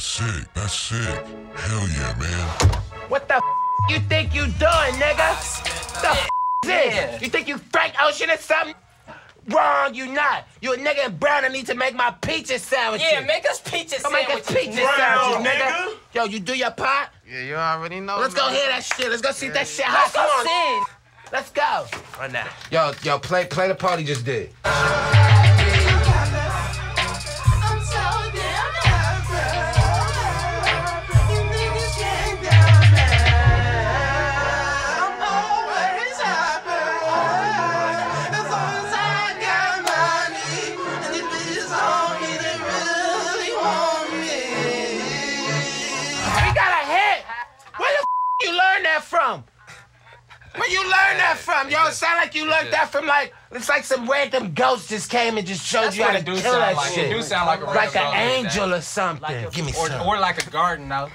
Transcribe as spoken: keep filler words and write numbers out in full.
That's sick. That's sick. Hell yeah, man. What the f you think you doing, nigga? What the f is it? You think you Frank Ocean or something? Wrong, you not. You a nigga in brown and need to make my pizza sandwiches. Yeah, make us pizza sandwiches. Make us pizza sandwiches, nigga. Yo, you do your part? Yeah, you already know. Let's go hear that shit. Let's go see that shit hot. Come on. Let's go. Right now. Yo, yo, play, play the party just did. From? Where you learn that from? Yo, it sound like you learned that from like, it's like some random ghost just came and just showed That's you how to do kill that like. shit. It do sound like a like an angel or something. Like a, Give me or, some. Or like a garden, though.